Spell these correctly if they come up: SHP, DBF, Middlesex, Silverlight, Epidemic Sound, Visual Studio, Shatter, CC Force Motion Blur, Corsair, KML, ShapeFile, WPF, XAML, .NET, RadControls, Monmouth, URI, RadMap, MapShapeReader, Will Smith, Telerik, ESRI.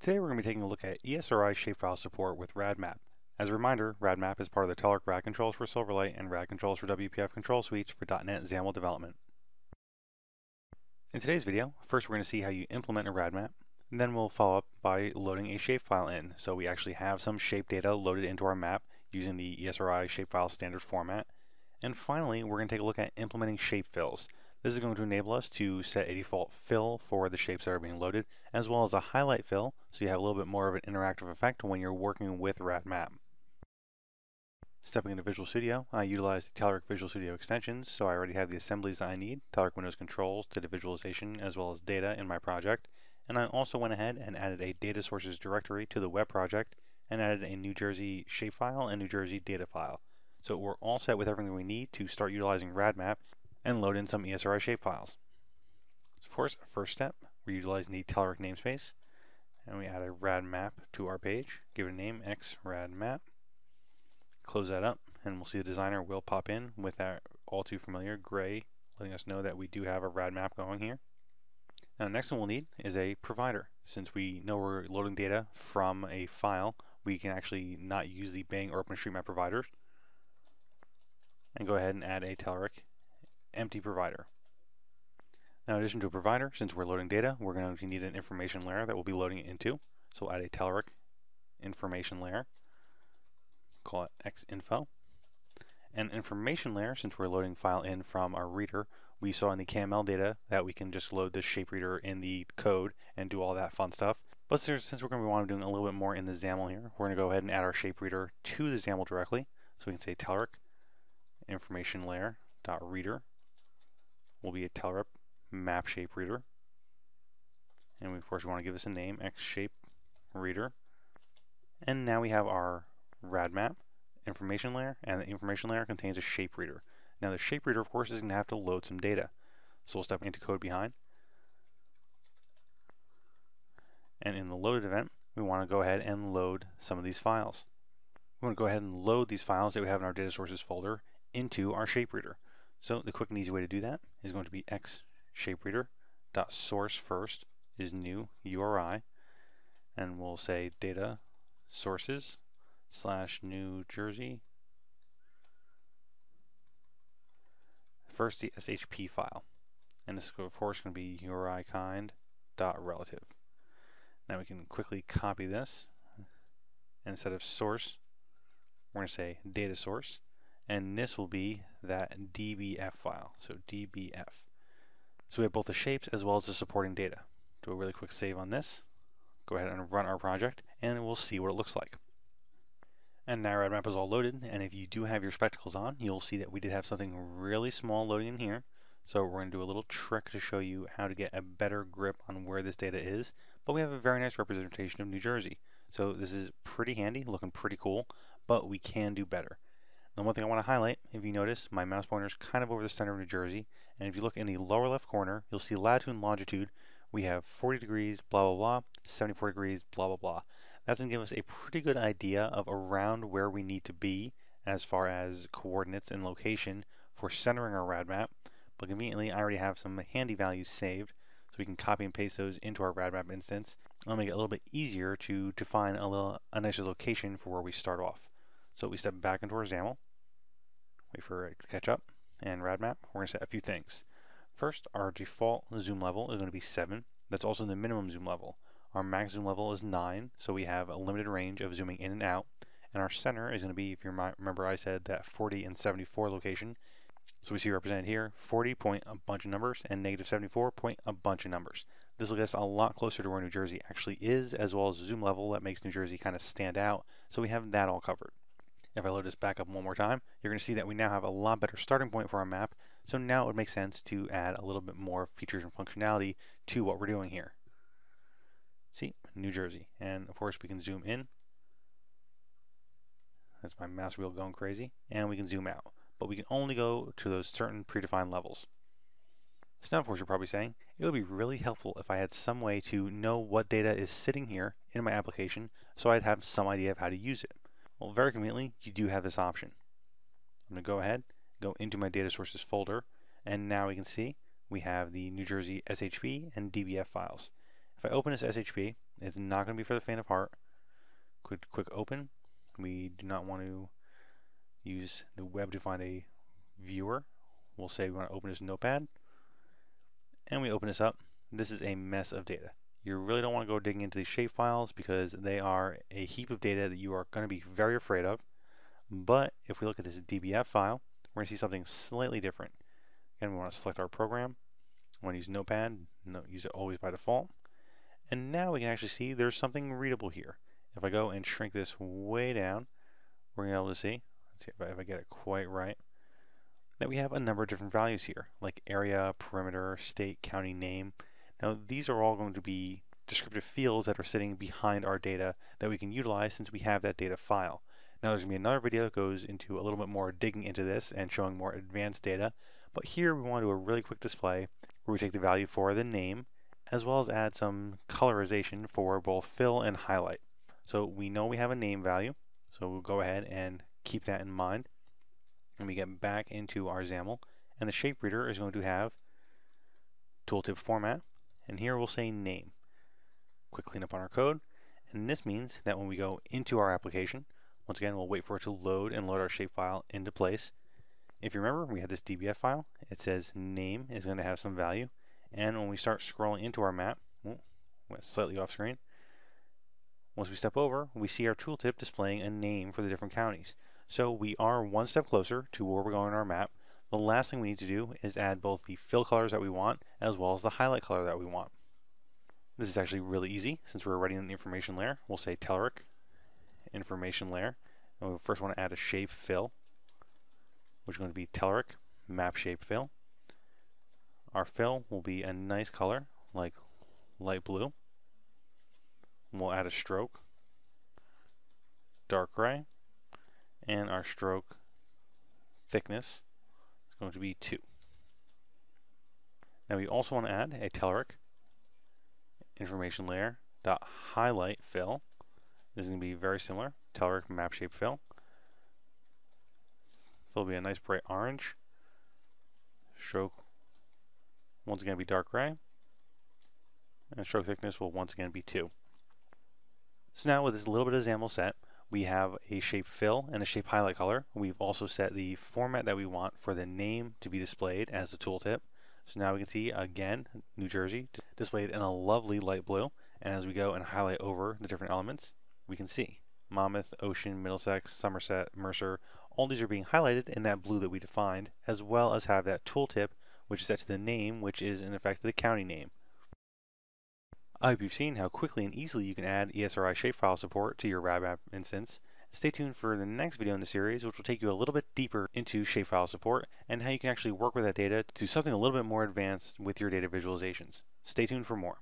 Today we're going to be taking a look at ESRI shapefile support with RadMap. As a reminder, RadMap is part of the Telerik RadControls for Silverlight and RadControls for WPF control suites for .NET XAML development. In today's video, first we're going to see how you implement a RadMap, and then we'll follow up by loading a shapefile in, so we actually have some shape data loaded into our map using the ESRI shapefile standard format. And finally, we're going to take a look at implementing shape fills. This is going to enable us to set a default fill for the shapes that are being loaded, as well as a highlight fill, so you have a little bit more of an interactive effect when you're working with RadMap. Stepping into Visual Studio, I utilize the Telerik Visual Studio extensions, so I already have the assemblies that I need, Telerik Windows Controls, data visualization, as well as data in my project, and I also went ahead and added a data sources directory to the web project, and added a New Jersey shapefile and New Jersey data file. So we're all set with everything we need to start utilizing RadMap and load in some ESRI shapefiles. So of course, first step, we're utilizing the Telerik namespace, and we add a RadMap to our page, give it a name, XRadMap, close that up, and we'll see the designer will pop in with that all too familiar gray, letting us know that we do have a RadMap going here. Now the next one we'll need is a provider. Since we know we're loading data from a file, we can actually not use the Bing or OpenStreetMap providers, and go ahead and add a Telerik empty provider. Now in addition to a provider, since we're loading data, we're going to need an information layer that we'll be loading it into. So we'll add a Telerik information layer, call it xinfo. And information layer, since we're loading file in from our reader, we saw in the KML data that we can just load the shape reader in the code and do all that fun stuff. But since we're going to want to be doing a little bit more in the XAML here, we're going to go ahead and add our shape reader to the XAML directly. So we can say Telerik information layer dot reader will be a Telerik MapShapeReader, and we of course want to give this a name, XShapeReader, and now we have our RadMap information layer, and the information layer contains a shape reader. Now the shape reader of course is going to have to load some data, so we'll step into code behind, and in the loaded event we want to go ahead and load some of these files. We want to go ahead and load these files that we have in our data sources folder into our shape reader. So the quick and easy way to do that is going to be xShapeReader.source first is new URI, and we'll say data sources / New Jersey. First the SHP file, and this is of course going to be URI kind .relative. Now we can quickly copy this, and instead of source we're going to say data source, and this will be that DBF file, so DBF. So we have both the shapes as well as the supporting data. Do a really quick save on this, go ahead and run our project, and we'll see what it looks like. And now RadMap is all loaded, and if you do have your spectacles on, you'll see that we did have something really small loading in here, so we're going to do a little trick to show you how to get a better grip on where this data is, but we have a very nice representation of New Jersey. So this is pretty handy, looking pretty cool, but we can do better. And one thing I want to highlight, if you notice, my mouse pointer is kind of over the center of New Jersey, and if you look in the lower left corner, you'll see latitude and longitude. We have 40 degrees, blah, blah, blah, 74 degrees, blah, blah, blah. That's going to give us a pretty good idea of around where we need to be as far as coordinates and location for centering our RadMap, but conveniently I already have some handy values saved, so we can copy and paste those into our RadMap instance. It'll make it a little bit easier to define a nicer location for where we start off. So we step back into our XAML, wait for it to catch up, and RadMap, we're going to set a few things. First, our default zoom level is going to be 7. That's also the minimum zoom level. Our max zoom level is 9, so we have a limited range of zooming in and out. And our center is going to be, if you remember I said that 40 and 74 location. So we see represented here, 40 point a bunch of numbers and -74 point a bunch of numbers. This will get us a lot closer to where New Jersey actually is, as well as the zoom level that makes New Jersey kind of stand out. So we have that all covered. If I load this back up one more time, you're going to see that we now have a lot better starting point for our map, so now it would make sense to add a little bit more features and functionality to what we're doing here. See, New Jersey, and of course we can zoom in. That's my mouse wheel going crazy, and we can zoom out, but we can only go to those certain predefined levels. So now of course you're probably saying, it would be really helpful if I had some way to know what data is sitting here in my application, so I'd have some idea of how to use it. Well, very conveniently, you do have this option. I'm going to go ahead, go into my data sources folder, and now we can see we have the New Jersey SHP and DBF files. If I open this SHP, It's not going to be for the faint of heart. Quick open. We do not want to use the web to find a viewer. We'll say we want to open this notepad. And we open this up. This is a mess of data. You really don't want to go digging into these shape files because they are a heap of data that you are going to be very afraid of. But if we look at this DBF file, we're going to see something slightly different. Again, we want to select our program. We want to use Notepad. Use it always by default. And now we can actually see there's something readable here. If I go and shrink this way down, we're going to be able to see, let's see if I get it quite right, that we have a number of different values here, like area, perimeter, state, county, name. Now these are all going to be descriptive fields that are sitting behind our data that we can utilize since we have that data file. Now there's going to be another video that goes into a little bit more digging into this and showing more advanced data, but here we want to do a really quick display where we take the value for the name as well as add some colorization for both fill and highlight. So we know we have a name value, so we'll go ahead and keep that in mind. And we get back into our XAML, and the shape reader is going to have tooltip format, and here we'll say name. Quick cleanup on our code, and this means that when we go into our application, once again we'll wait for it to load and load our shapefile into place. If you remember, we had this DBF file. It says name is going to have some value, and when we start scrolling into our map, went slightly off screen. Once we step over, we see our tooltip displaying a name for the different counties. So we are one step closer to where we're going on our map. The last thing we need to do is add both the fill colors that we want as well as the highlight color that we want. This is actually really easy since we're already in the information layer. We'll say Telerik, information layer, and we first want to add a shape fill, which is going to be Telerik map shape fill. Our fill will be a nice color like light blue. We'll add a stroke, dark gray. And our stroke thickness is going to be 2. Now we also want to add a Telerik information layer dot highlight fill. This is going to be very similar. Telerik map shape fill. Fill will be a nice bright orange. Stroke once again be dark gray. And stroke thickness will once again be 2. So now with this little bit of XAML set, we have a shape fill and a shape highlight color. We've also set the format that we want for the name to be displayed as the tooltip. So now we can see, again, New Jersey displayed in a lovely light blue. And as we go and highlight over the different elements, we can see Monmouth, Ocean, Middlesex, Somerset, Mercer. All these are being highlighted in that blue that we defined, as well as have that tooltip, which is set to the name, which is in effect the county name. I hope you've seen how quickly and easily you can add ESRI shapefile support to your RadMap instance. Stay tuned for the next video in the series, which will take you a little bit deeper into shapefile support and how you can actually work with that data to something a little bit more advanced with your data visualizations. Stay tuned for more.